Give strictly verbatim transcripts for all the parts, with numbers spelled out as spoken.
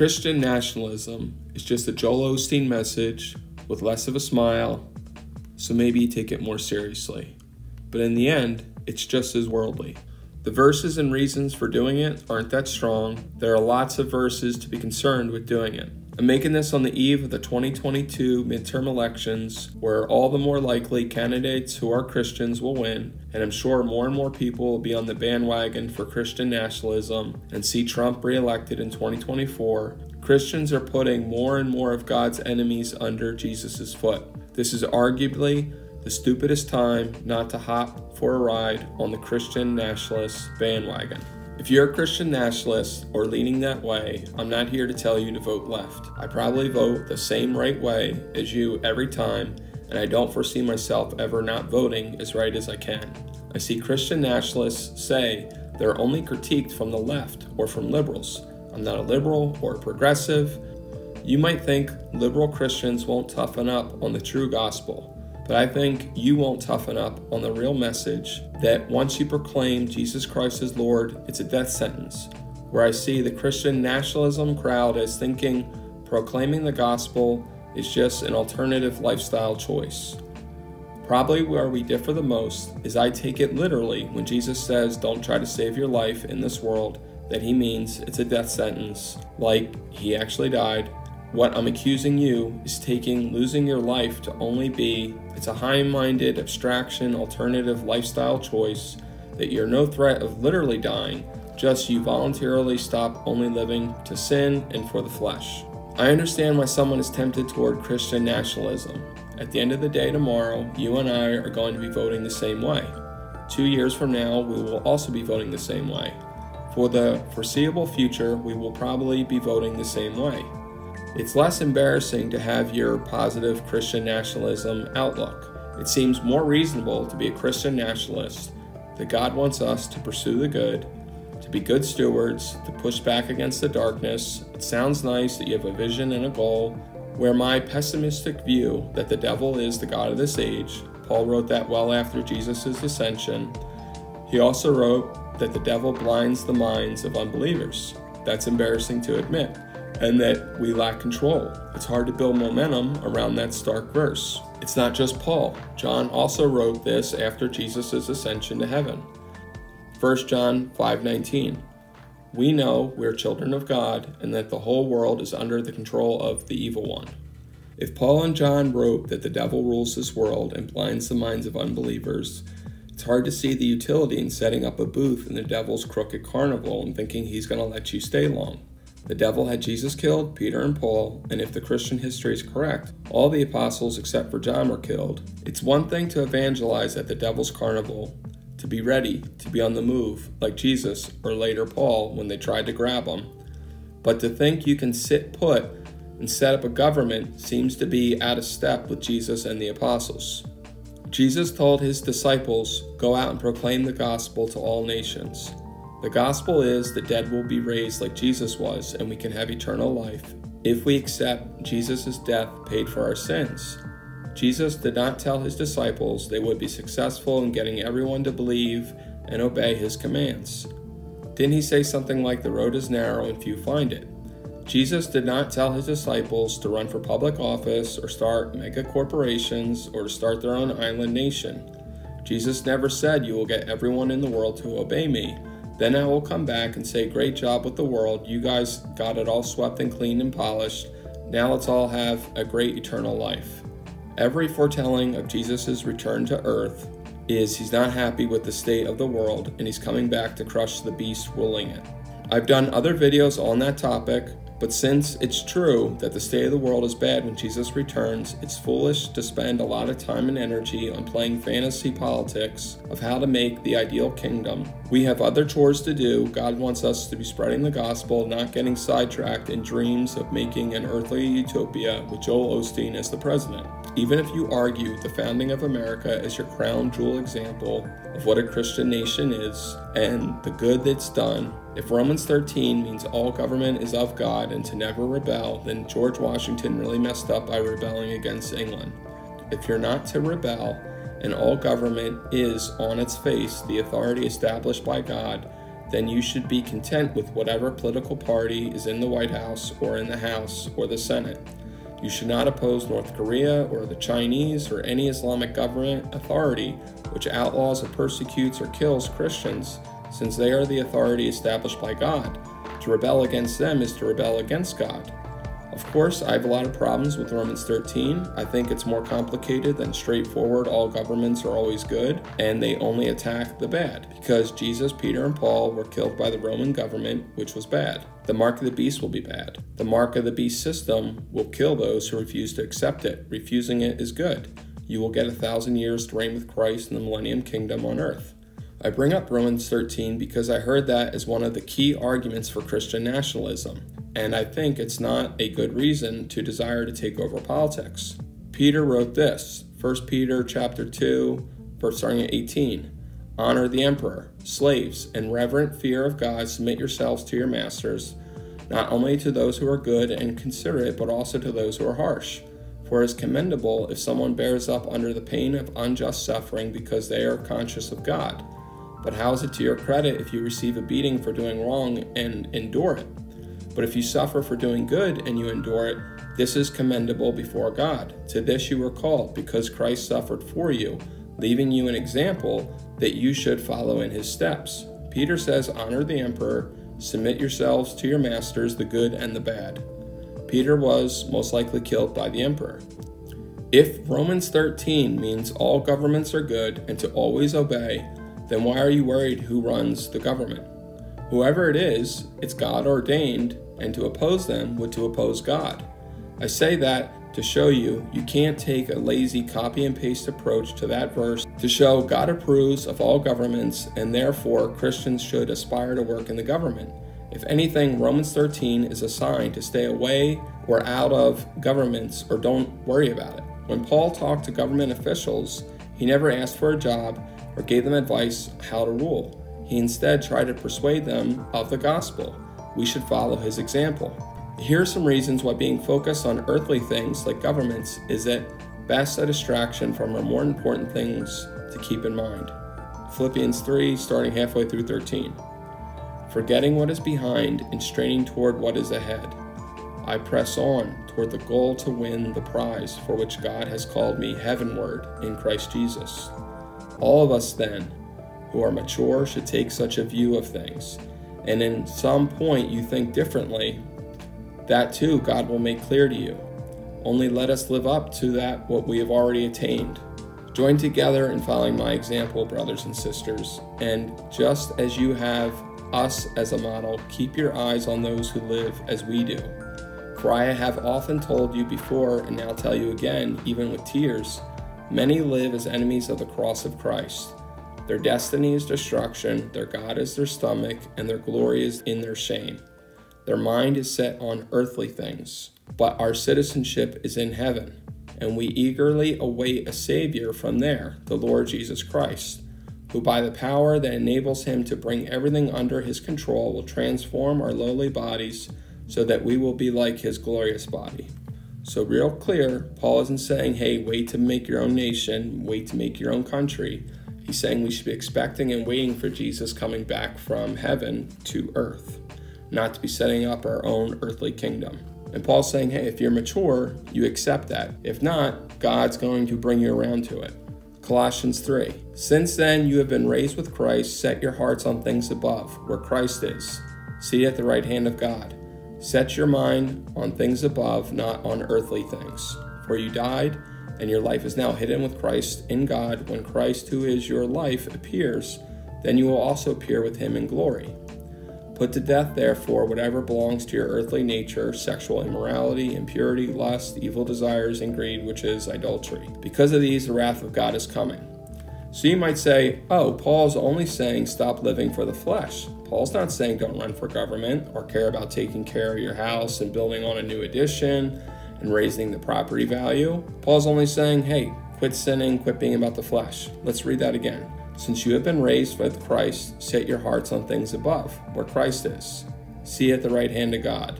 Christian nationalism is just a Joel Osteen message with less of a smile, so maybe you take it more seriously. But in the end, it's just as worldly. The verses and reasons for doing it aren't that strong. There are lots of verses to be concerned with doing it. I'm making this on the eve of the twenty twenty-two midterm elections, where all the more likely candidates who are Christians will win, and I'm sure more and more people will be on the bandwagon for Christian nationalism and see Trump reelected in twenty twenty-four. Christians are putting more and more of God's enemies under Jesus' foot. This is arguably the stupidest time not to hop for a ride on the Christian nationalist bandwagon. If you're a Christian nationalist or leaning that way, I'm not here to tell you to vote left. I probably vote the same right way as you every time, and I don't foresee myself ever not voting as right as I can. I see Christian nationalists say they're only critiqued from the left or from liberals. I'm not a liberal or a progressive. You might think liberal Christians won't toughen up on the true gospel, but I think you won't toughen up on the real message that once you proclaim Jesus Christ as Lord, it's a death sentence. Where I see the Christian nationalism crowd as thinking proclaiming the gospel is just an alternative lifestyle choice. Probably where we differ the most is I take it literally when Jesus says, "Don't try to save your life in this world," that he means it's a death sentence, like he actually died. What I'm accusing you is taking losing your life to only be it's a high-minded abstraction alternative lifestyle choice, that you're no threat of literally dying, just you voluntarily stop only living to sin and for the flesh. I understand why someone is tempted toward Christian nationalism. At the end of the day tomorrow, you and I are going to be voting the same way. Two years from now, we will also be voting the same way. For the foreseeable future, we will probably be voting the same way. It's less embarrassing to have your positive Christian nationalism outlook. It seems more reasonable to be a Christian nationalist, that God wants us to pursue the good, to be good stewards, to push back against the darkness. It sounds nice that you have a vision and a goal, where my pessimistic view that the devil is the god of this age, Paul wrote that well after Jesus' ascension. He also wrote that the devil blinds the minds of unbelievers. That's embarrassing to admit, and that we lack control. It's hard to build momentum around that stark verse. It's not just Paul. John also wrote this after Jesus' ascension to heaven. First John five nineteen, we know we're children of God and that the whole world is under the control of the evil one. If Paul and John wrote that the devil rules this world and blinds the minds of unbelievers, it's hard to see the utility in setting up a booth in the devil's crooked carnival and thinking he's going to let you stay long. The devil had Jesus killed, Peter and Paul, and if the Christian history is correct, all the apostles except for John were killed. It's one thing to evangelize at the devil's carnival, to be ready, to be on the move, like Jesus or later Paul when they tried to grab him. But to think you can sit put and set up a government seems to be out of step with Jesus and the apostles. Jesus told his disciples, "Go out and proclaim the gospel to all nations." The gospel is the dead will be raised like Jesus was, and we can have eternal life if we accept Jesus' death paid for our sins. Jesus did not tell his disciples they would be successful in getting everyone to believe and obey his commands. Didn't he say something like, "The road is narrow and few find it"? Jesus did not tell his disciples to run for public office or start mega corporations or to start their own island nation. Jesus never said, "You will get everyone in the world to obey me. Then I will come back and say, 'Great job with the world. You guys got it all swept and cleaned and polished. Now let's all have a great eternal life.'" Every foretelling of Jesus' return to earth is he's not happy with the state of the world and he's coming back to crush the beast ruling it. I've done other videos on that topic, but since it's true that the state of the world is bad when Jesus returns, it's foolish to spend a lot of time and energy on playing fantasy politics of how to make the ideal kingdom. We have other chores to do. God wants us to be spreading the gospel, not getting sidetracked in dreams of making an earthly utopia with Joel Osteen as the president. Even if you argue the founding of America is your crown jewel example of what a Christian nation is and the good that's done, if Romans thirteen means all government is of God and to never rebel, then George Washington really messed up by rebelling against England. If you're not to rebel, and all government is on its face the authority established by God, then you should be content with whatever political party is in the White House or in the House or the Senate. You should not oppose North Korea or the Chinese or any Islamic government authority which outlaws or persecutes or kills Christians, since they are the authority established by God. To rebel against them is to rebel against God. Of course, I have a lot of problems with Romans thirteen. I think it's more complicated than straightforward, all governments are always good, and they only attack the bad, because Jesus, Peter, and Paul were killed by the Roman government, which was bad. The mark of the beast will be bad. The mark of the beast system will kill those who refuse to accept it. Refusing it is good. You will get a thousand years to reign with Christ in the millennium kingdom on earth. I bring up Romans thirteen because I heard that as one of the key arguments for Christian nationalism, and I think it's not a good reason to desire to take over politics. Peter wrote this, First Peter chapter two, verse starting at eighteen. Honor the emperor, slaves, in reverent fear of God, submit yourselves to your masters, not only to those who are good and considerate, but also to those who are harsh. For it is commendable if someone bears up under the pain of unjust suffering because they are conscious of God. But how is it to your credit if you receive a beating for doing wrong and endure it? But if you suffer for doing good and you endure it, this is commendable before God. To this you were called, because Christ suffered for you, leaving you an example that you should follow in his steps. Peter says, honor the emperor, submit yourselves to your masters, the good and the bad. Peter was most likely killed by the emperor. If Romans thirteen means all governments are good and to always obey, then why are you worried who runs the government? Whoever it is, it's God ordained, and to oppose them would to oppose God. I say that to show you, you can't take a lazy copy and paste approach to that verse to show God approves of all governments and therefore Christians should aspire to work in the government. If anything, Romans thirteen is a sign to stay away or out of governments or don't worry about it. When Paul talked to government officials, he never asked for a job or gave them advice how to rule. He instead tried to persuade them of the gospel. We should follow his example. Here are some reasons why being focused on earthly things like governments is at best a distraction from our more important things to keep in mind. Philippians three, starting halfway through thirteen. Forgetting what is behind and straining toward what is ahead, I press on toward the goal to win the prize for which God has called me heavenward in Christ Jesus. All of us, then, who are mature should take such a view of things. And in some point you think differently, that too God will make clear to you. Only let us live up to that what we have already attained. Join together in following my example, brothers and sisters, and just as you have us as a model, keep your eyes on those who live as we do. For I have often told you before, and now tell you again, even with tears, many live as enemies of the cross of Christ. Their destiny is destruction, their God is their stomach, and their glory is in their shame. Their mind is set on earthly things, but our citizenship is in heaven, and we eagerly await a Savior from there, the Lord Jesus Christ, who by the power that enables him to bring everything under his control will transform our lowly bodies so that we will be like his glorious body. So real clear, Paul isn't saying, hey, wait to make your own nation, wait to make your own country. He's saying we should be expecting and waiting for Jesus coming back from heaven to earth, not to be setting up our own earthly kingdom. And Paul's saying, hey, if you're mature, you accept that. If not, God's going to bring you around to it. Colossians three. Since then you have been raised with Christ, set your hearts on things above, where Christ is, seated at the right hand of God. Set your mind on things above, not on earthly things. For you died, and your life is now hidden with Christ in God. When Christ, who is your life, appears, then you will also appear with him in glory. Put to death, therefore, whatever belongs to your earthly nature, sexual immorality, impurity, lust, evil desires, and greed, which is idolatry. Because of these, the wrath of God is coming. So you might say, oh, Paul's only saying stop living for the flesh. Paul's not saying don't run for government or care about taking care of your house and building on a new addition and raising the property value. Paul's only saying, hey, quit sinning, quit being about the flesh. Let's read that again. Since you have been raised with Christ, set your hearts on things above, where Christ is, seated at the right hand of God.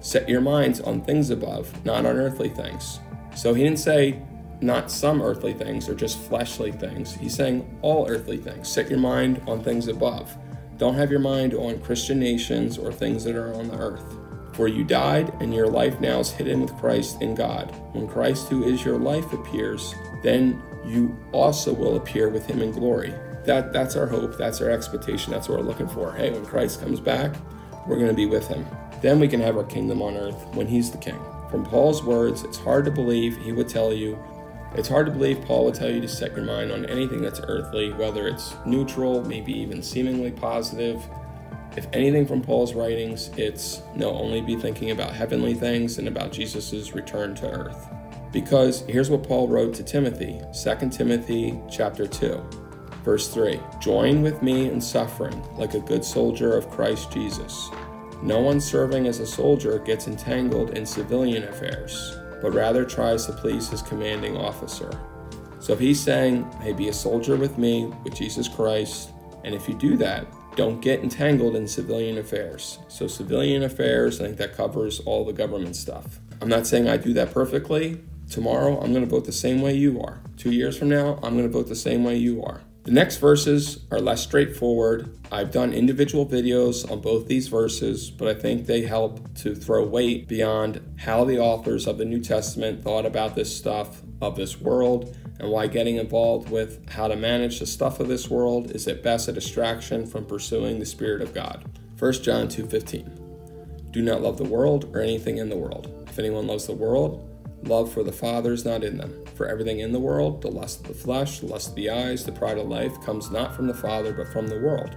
Set your minds on things above, not on earthly things. So he didn't say not some earthly things or just fleshly things. He's saying all earthly things. Set your mind on things above. Don't have your mind on Christian nations or things that are on the earth. For you died, and your life now is hidden with Christ in God. When Christ, who is your life, appears, then you also will appear with him in glory. That, that's our hope, that's our expectation, that's what we're looking for. Hey, when Christ comes back, we're going to be with him. Then we can have our kingdom on earth when he's the king. From Paul's words, it's hard to believe he would tell you, it's hard to believe Paul would tell you to set your mind on anything that's earthly, whether it's neutral, maybe even seemingly positive. If anything from Paul's writings, it's no, only be thinking about heavenly things and about Jesus' return to earth. Because here's what Paul wrote to Timothy, Second Timothy chapter two, verse three. Join with me in suffering like a good soldier of Christ Jesus. No one serving as a soldier gets entangled in civilian affairs, but rather tries to please his commanding officer. So if he's saying, hey, be a soldier with me, with Jesus Christ, and if you do that, don't get entangled in civilian affairs. So civilian affairs, I think that covers all the government stuff. I'm not saying I do that perfectly. Tomorrow, I'm going to vote the same way you are. Two years from now, I'm going to vote the same way you are. The next verses are less straightforward. I've done individual videos on both these verses, but I think they help to throw weight beyond how the authors of the New Testament thought about this stuff of this world, and why getting involved with how to manage the stuff of this world is at best a distraction from pursuing the Spirit of God. First John two fifteen. Do not love the world or anything in the world. If anyone loves the world, love for the Father is not in them. For everything in the world, the lust of the flesh, the lust of the eyes, the pride of life, comes not from the Father but from the world.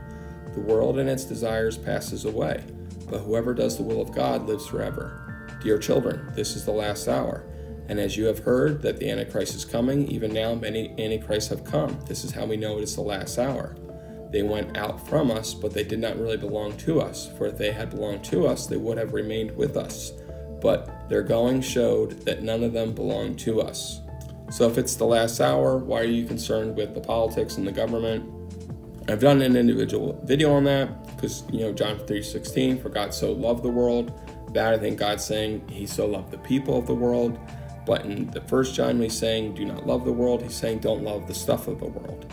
The world and its desires passes away, but whoever does the will of God lives forever. Dear children, this is the last hour. And as you have heard that the Antichrist is coming, even now many Antichrists have come. This is how we know it is the last hour. They went out from us, but they did not really belong to us. For if they had belonged to us, they would have remained with us. But their going showed that none of them belonged to us. So if it's the last hour, why are you concerned with the politics and the government? I've done an individual video on that because, you know, John three sixteen, for God so loved the world. That I think God's saying he so loved the people of the world. But in the first John, he's saying, do not love the world. He's saying, don't love the stuff of the world.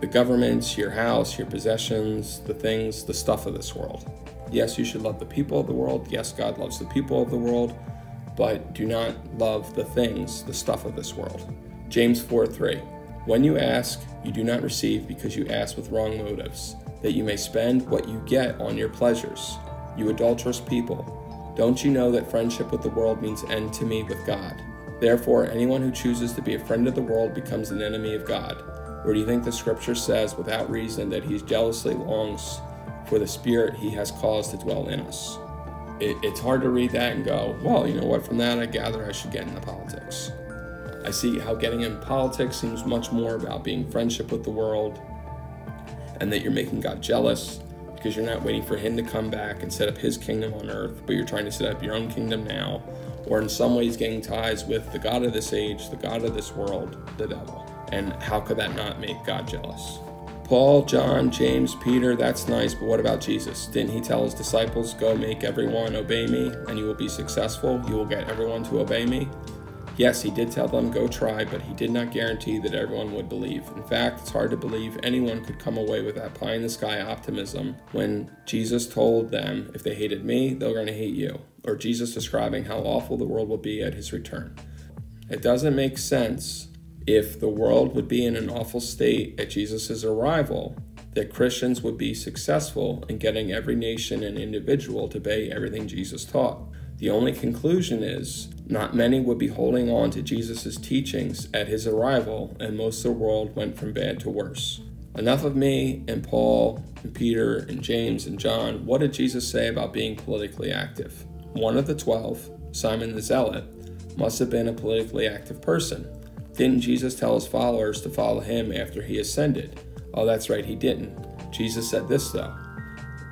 The governments, your house, your possessions, the things, the stuff of this world. Yes, you should love the people of the world. Yes, God loves the people of the world, but do not love the things, the stuff of this world. James four three, when you ask, you do not receive because you ask with wrong motives, that you may spend what you get on your pleasures. You adulterous people, don't you know that friendship with the world means enmity with God? Therefore, anyone who chooses to be a friend of the world becomes an enemy of God. Or do you think the scripture says without reason that he jealously longs for the spirit he has caused to dwell in us? It, it's hard to read that and go, well, you know what, from that I gather I should get into politics. I see how getting into politics seems much more about being friendship with the world and that you're making God jealous because you're not waiting for him to come back and set up his kingdom on earth, but you're trying to set up your own kingdom now. Or in some ways getting ties with the god of this age, the god of this world, the devil. And how could that not make God jealous? Paul, John, James, Peter, that's nice, but what about Jesus? Didn't he tell his disciples, go make everyone obey me, and you will be successful, you will get everyone to obey me? Yes, he did tell them, go try, but he did not guarantee that everyone would believe. In fact, it's hard to believe anyone could come away with that pie-in-the-sky optimism when Jesus told them, if they hated me, they're going to hate you, or Jesus describing how awful the world will be at his return. It doesn't make sense if the world would be in an awful state at Jesus' arrival, that Christians would be successful in getting every nation and individual to obey everything Jesus taught. The only conclusion is not many would be holding on to Jesus' teachings at his arrival, and most of the world went from bad to worse. Enough of me and Paul and Peter and James and John. What did Jesus say about being politically active? One of the twelve, Simon the Zealot, must have been a politically active person. Didn't Jesus tell his followers to follow him after he ascended? Oh, that's right, he didn't. Jesus said this though,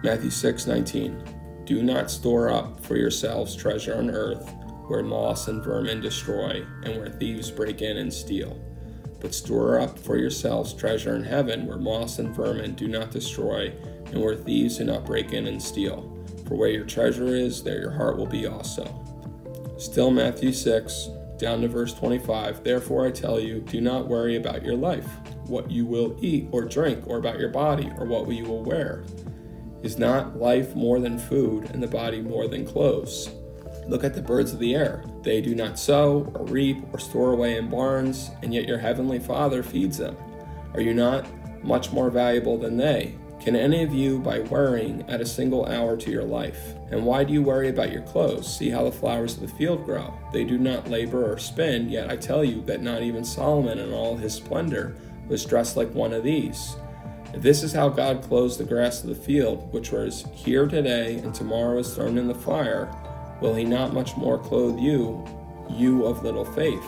Matthew six nineteen. Do not store up for yourselves treasure on earth, where moss and vermin destroy, and where thieves break in and steal. But store up for yourselves treasure in heaven, where moss and vermin do not destroy, and where thieves do not break in and steal. For where your treasure is, there your heart will be also. Still Matthew six, down to verse twenty-five, therefore I tell you, do not worry about your life, what you will eat or drink, or about your body, or what you will wear. Is not life more than food, and the body more than clothes? Look at the birds of the air. They do not sow, or reap, or store away in barns, and yet your heavenly Father feeds them. Are you not much more valuable than they? Can any of you, by worrying, add a single hour to your life? And why do you worry about your clothes? See how the flowers of the field grow. They do not labor or spin, yet I tell you that not even Solomon in all his splendor was dressed like one of these. This is how God clothes the grass of the field, which was here today and tomorrow is thrown in the fire. Will he not much more clothe you, you of little faith?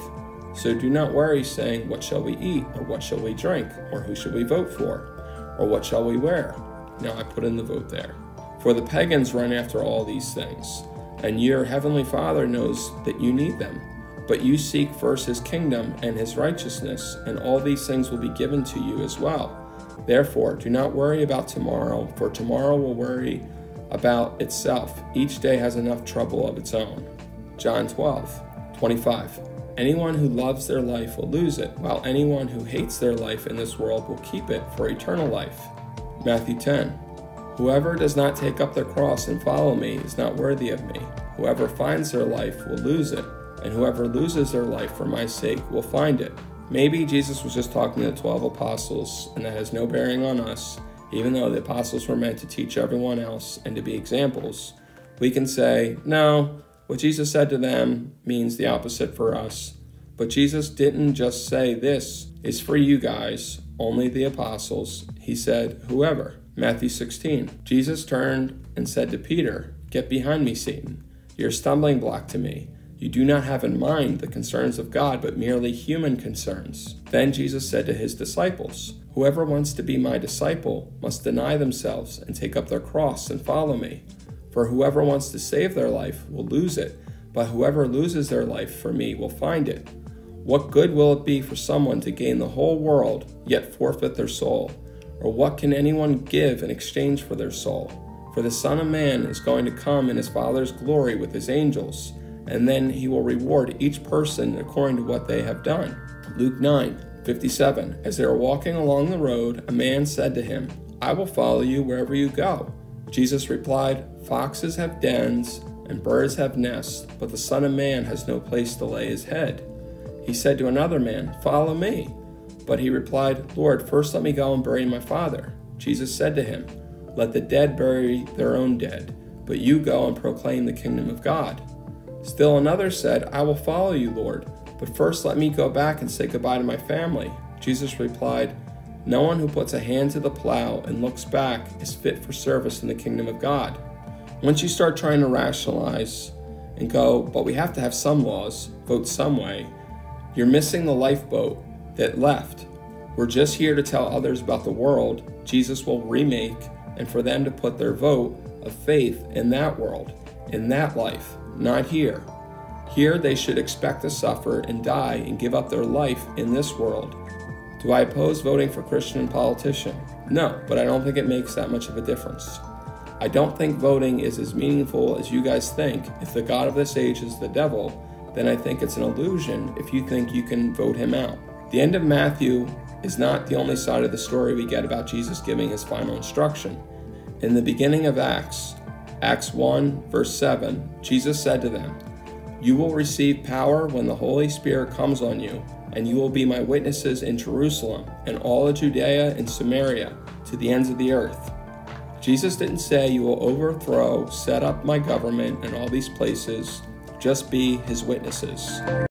So do not worry, saying, what shall we eat, or what shall we drink, or who shall we vote for, or what shall we wear? Now I put in the vote there. For the pagans run after all these things, and your heavenly Father knows that you need them. But you seek first his kingdom and his righteousness, and all these things will be given to you as well. Therefore, do not worry about tomorrow, for tomorrow will worry about itself. Each day has enough trouble of its own. John twelve twenty-five. Anyone who loves their life will lose it, while anyone who hates their life in this world will keep it for eternal life. Matthew ten. Whoever does not take up their cross and follow me is not worthy of me. Whoever finds their life will lose it, and whoever loses their life for my sake will find it. Maybe Jesus was just talking to the twelve apostles, and that has no bearing on us. Even though the apostles were meant to teach everyone else and to be examples, we can say, no, what Jesus said to them means the opposite for us. But Jesus didn't just say this is for you guys, only the apostles. He said, whoever. Matthew sixteen. Jesus turned and said to Peter, get behind me, Satan. You're a stumbling block to me. You do not have in mind the concerns of God, but merely human concerns. Then Jesus said to his disciples, whoever wants to be my disciple must deny themselves and take up their cross and follow me. For whoever wants to save their life will lose it, but whoever loses their life for me will find it. What good will it be for someone to gain the whole world, yet forfeit their soul? Or what can anyone give in exchange for their soul? For the Son of Man is going to come in his Father's glory with his angels, and then he will reward each person according to what they have done. Luke nine fifty-seven. As they were walking along the road, a man said to him, I will follow you wherever you go. Jesus replied, foxes have dens and birds have nests, but the Son of Man has no place to lay his head. He said to another man, follow me. But he replied, Lord, first let me go and bury my father. Jesus said to him, let the dead bury their own dead, but you go and proclaim the kingdom of God. Still another said, I will follow you, Lord, but first let me go back and say goodbye to my family. Jesus replied, no one who puts a hand to the plow and looks back is fit for service in the kingdom of God. Once you start trying to rationalize and go, but we have to have some laws, vote some way, you're missing the lifeboat that left. We're just here to tell others about the world Jesus will remake and for them to put their vote of faith in that world, in that life. Not here. Here they should expect to suffer and die and give up their life in this world. Do I oppose voting for Christian politician? No, but I don't think it makes that much of a difference. I don't think voting is as meaningful as you guys think. If the God of this age is the devil, then I think it's an illusion if you think you can vote him out. The end of Matthew is not the only side of the story we get about Jesus giving his final instruction. In the beginning of Acts, Acts one, verse seven, Jesus said to them, you will receive power when the Holy Spirit comes on you, and you will be my witnesses in Jerusalem and all of Judea and Samaria to the ends of the earth. Jesus didn't say you will overthrow, set up my government in all these places, just be his witnesses.